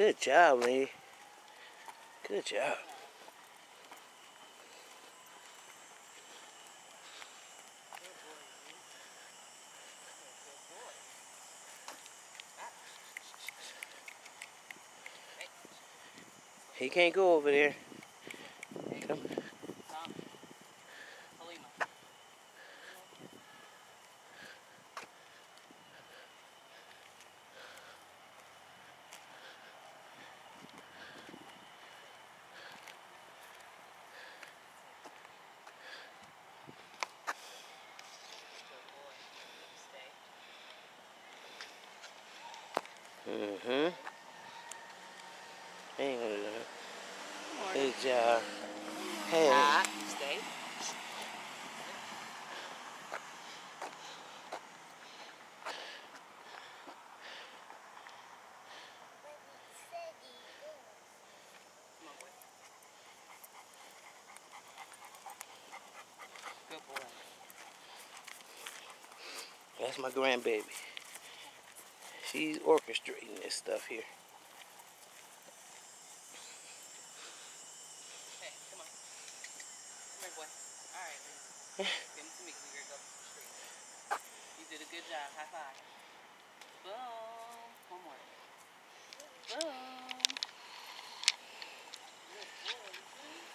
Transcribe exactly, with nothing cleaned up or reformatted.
Good job, Lee. Good job. He can't go over there. Come. Mm-hmm. Hey, good job. Hey. Ah, stay. Good boy. That's my grandbaby. She's orchestrating this stuff here. Give him to me, because we're going to go straight. You did a good job. High five. Boom. One more. Boom. Good boy.